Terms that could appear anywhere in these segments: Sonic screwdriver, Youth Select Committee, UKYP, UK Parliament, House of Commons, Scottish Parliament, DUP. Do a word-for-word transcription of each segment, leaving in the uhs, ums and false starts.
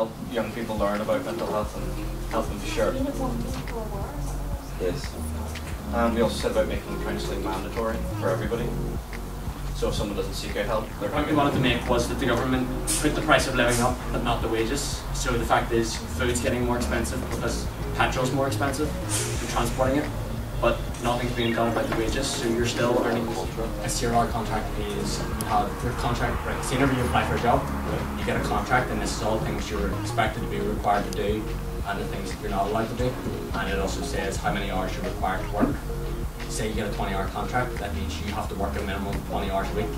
help young people learn about mental health and help them to share it. Yes. And we also said about making counselling mandatory for everybody. So if someone doesn't seek out help, the point we wanted to make was that the government put the price of living up, but not the wages. So the fact is, food's getting more expensive because petrol's more expensive for transporting it, but nothing's being done about the wages. So you're still earning a C R R contract is uh, the contract. Right, so whenever you apply for a job, you get a contract, and this is all things you're expected to be required to do, and the things that you're not allowed to do. And it also says how many hours you're required to work. Say you get a twenty hour contract, that means you have to work a minimum of twenty hours a week,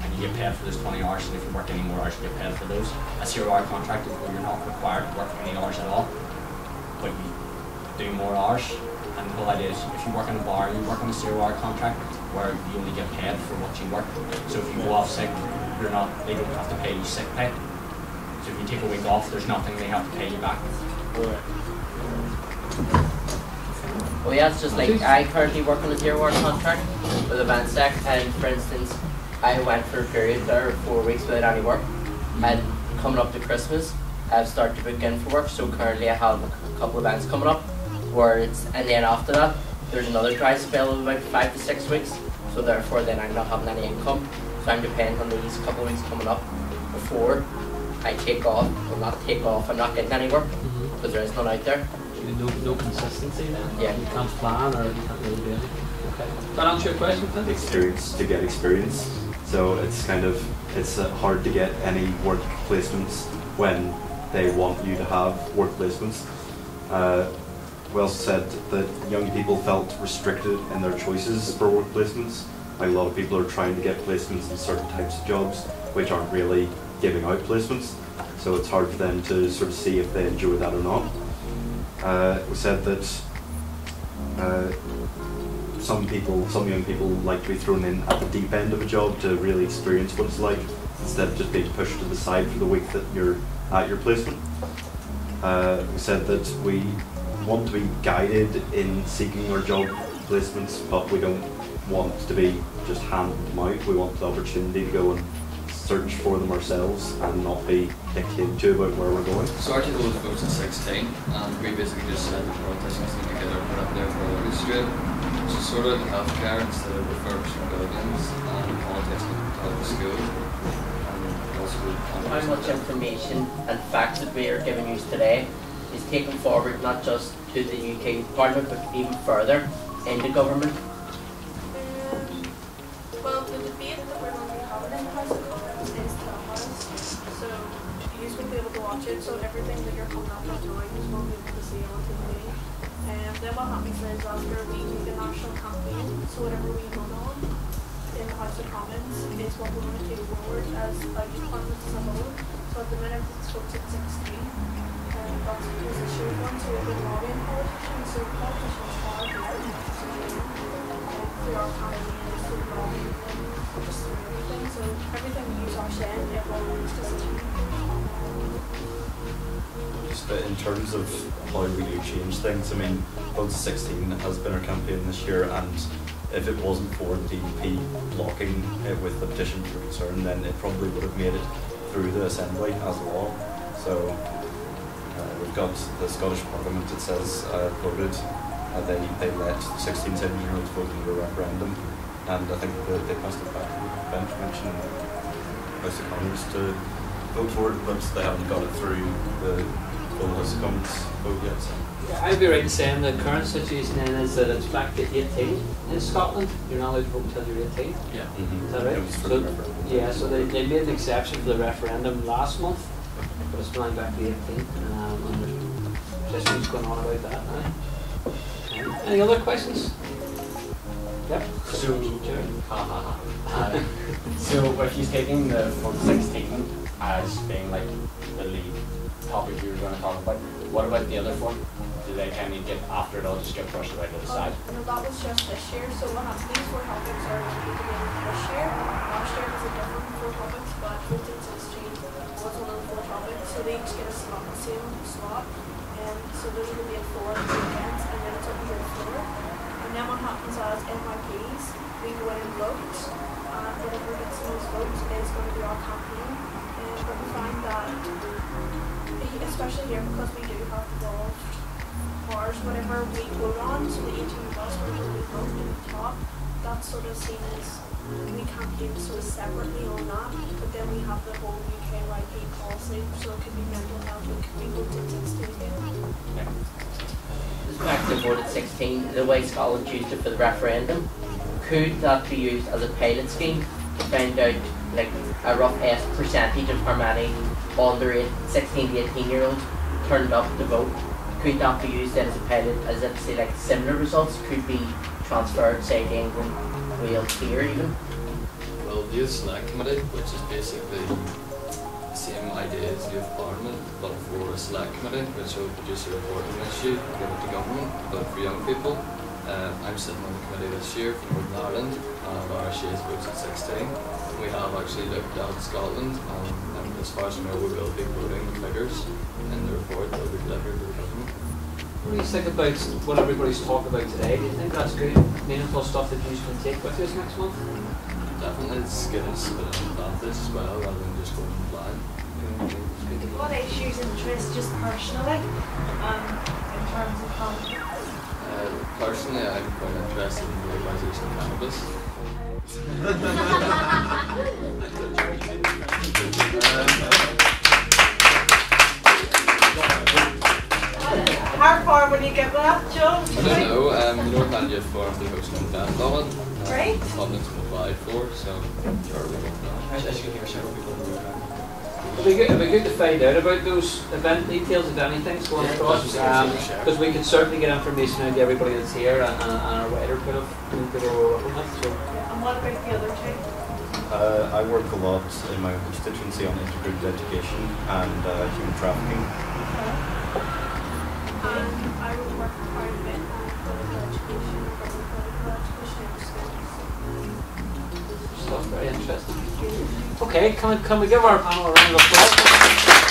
and you get paid for those twenty hours, and if you work any more hours, you get paid for those. A zero hour contract is where you're not required to work any hours at all, but you do more hours, and the whole idea is if you work in a bar, you work on a zero hour contract where you only get paid for what you work. So if you go off sick, you're not, they don't have to pay you sick pay. So if you take a week off, there's nothing they have to pay you back. Well, yeah, it's just like I currently work on a zero hour contract with a band sec, and for instance, I went for a period there four weeks without any work, and coming up to Christmas, I've started to book in for work, so currently I have a couple of bands coming up, where it's, and then after that, there's another prize available in about five to six weeks, so therefore then I'm not having any income, so I'm dependent on these couple of weeks coming up before I take off, or not take off, I'm not getting any work, because there is none out there. No, no consistency then? Yeah. You can't plan or you can't really do anything. Okay. Does that answer your question then? Experience to get experience. So it's kind of, it's uh, hard to get any work placements when they want you to have work placements. Uh, we also said that young people felt restricted in their choices for work placements. Like a lot of people are trying to get placements in certain types of jobs which aren't really giving out placements. So it's hard for them to sort of see if they enjoy that or not. Uh, we said that uh, some people, some young people like to be thrown in at the deep end of a job to really experience what it's like, instead of just being pushed to the side for the week that you're at your placement. Uh, we said that we want to be guided in seeking our job placements, but we don't want to be just handed them out. We want the opportunity to go and search for them ourselves and not be dictated to about where we're going. So our take was votes at sixteen, and we basically just said that politicians need to get their put up there for the industry. So sort of healthcare instead of refurbishing buildings, and politics out of school. And also how much information and facts that we are giving you today is taken forward not just to the U K Parliament but even further into government? Well, the debate that we're going to be having in the House of Commons is to the House, so you will be able to watch it, so everything that you're coming up with now you will be able to see on T V. And then what happens is after we do the national campaign, so whatever we run on in the House of Commons is what we want to take forward as a youth parliament as a whole. So at the minute it's votes at sixteen, and that's because it's short one, so we've been lobbying politicians, so politicians are there. Through our campaigns, through lobbying, just through everything. So everything we use our shed, everyone is just a Just but in terms of how we do change things, I mean, votes sixteen has been our campaign this year, and if it wasn't for the D U P blocking it with the petition for concern, then it probably would have made it through the Assembly as a law. So uh, we've got the Scottish Parliament, it says, uh, voted. Uh, they, they let sixteen, seventeen year olds vote in a referendum, and I think that they passed it back to the bench mention in the House of Commons to vote for it, but they haven't got it through the full House of Commons vote yet. So. Yeah, I'd be right in saying the current situation then is that it's back to eighteen in Scotland. You're not allowed to vote until you're eighteen. Yeah. Mm-hmm. Is that right? It was for so, the referendum. Yeah, so they, they made an exception for the referendum last month, but it's going back to eighteen, um, and there's discussions going on about that now. Any other questions? Yep. So, uh, so if you're taking the form sixteen as being like the lead topic you were going to talk about, what about the other form? Do they kind of get after it all just get pushed away to the side? No, that was just this year. So one of these four topics are included this year. Last year was a different four topics, but fifteen sixteen was one of the four topics. So they each get a slot, the same slot. And so those are going to be a four at the weekends, and then it's over here at four. And then what happens as M I Ps, we go in and vote, and whatever gets the most votes is going to be our campaign. And but we find that a especially here because we do have evolved bars whenever we vote on, so the eighteen of us, whenever we vote in the top, that's sort of seen as we can't do sort of separately on that, but then we have the whole U K Y P policy, so it could be mental health, it could be voted sixteen. Okay. Just back to voted sixteen, the way Scotland used it for the referendum, could that be used as a pilot scheme to find out like a rough percentage of how many under sixteen to eighteen year olds turned up to vote? Could that be used then as a pilot, as if say like similar results could be transferred say to England, Wales, here even? Well, the Youth Select Committee, which is basically the same idea as Youth Parliament, but for a select committee, which will produce a report on an issue, give it to government, but for young people. Uh, I'm sitting on the committee this year for Northern Ireland, and our issue is voted at sixteen. We have actually looked at Scotland, and, and as far as I know, we will be voting the figures in the report that we deliver to the government. What do you think about what everybody's talking about today? Do you think that's good, meaningful stuff that you can take with us next month? Definitely, it's good to split it about this as well, rather than just going blind. What issues interest just personally, um, in terms of how? Personally, I'm quite interested in the legalization of cannabis. How far will you get that, Joe? I don't know. Um, you know, I've had for the hosting of that law. Great. Public's been applied for, so I'm sure we won't know. I just hear several people do that. It'll be, good, it'll be good to find out about those event details if anything's going across, because um, we can certainly get information out to everybody that's here and, and, and our wider kind of people we're working with. So. Yeah, and what about the other two? Uh, I work a lot in my constituency on integrated education and uh, human trafficking. Okay. And I would work quite a bit on political education and political education. Stuff very interesting. Okay, can we, can we give our panel a round of applause?